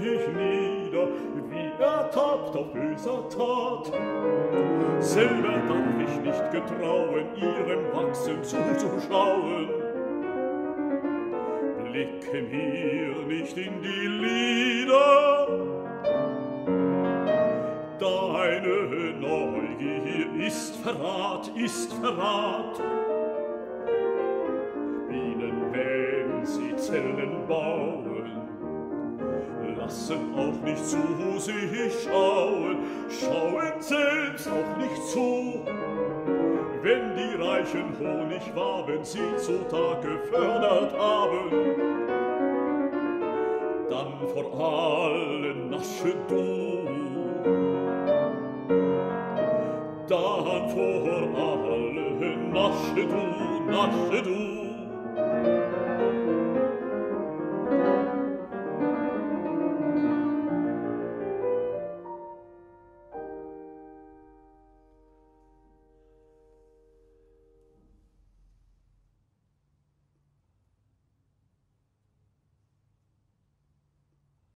sich nieder, wie ertappt auf böser Tat. Selber darf ich nicht getrauen, ihrem Wachsen zuzuschauen. Blicke mir nicht in die Lider, deine Neugier ist Verrat, ist Verrat. Bienen, wenn sie Zellen bauen, lassen auch nicht zu, wo sie schauen, schauen selbst auch nicht zu. Wenn die reichen Honigwaben sie zutage gefördert haben, dann vor allen nasche du, dann vor allen nasche du, nasche du.